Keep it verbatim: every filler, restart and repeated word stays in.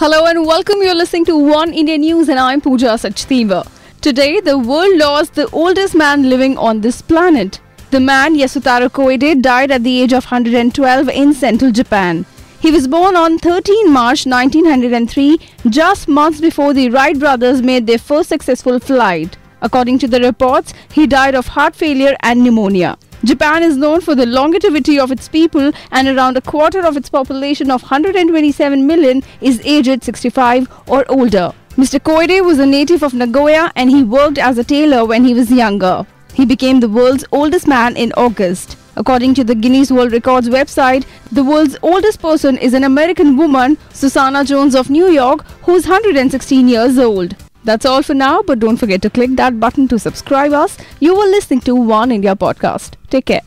Hello and welcome. You're listening to One India News and I'm Pooja Sachdeva. Today, the world lost the oldest man living on this planet. The man, Yasutaro Koide, died at the age of one hundred twelve in central Japan. He was born on thirteenth of March nineteen oh three, just months before the Wright brothers made their first successful flight. According to the reports, he died of heart failure and pneumonia. Japan is known for the longevity of its people, and around a quarter of its population of one hundred twenty-seven million is aged sixty-five or older. Mister Koide was a native of Nagoya and he worked as a tailor when he was younger. He became the world's oldest man in August. According to the Guinness World Records website, the world's oldest person is an American woman, Susanna Jones of New York, who is one hundred sixteen years old. That's all for now, but don't forget to click that button to subscribe us. You are listening to One India Podcast. Take care.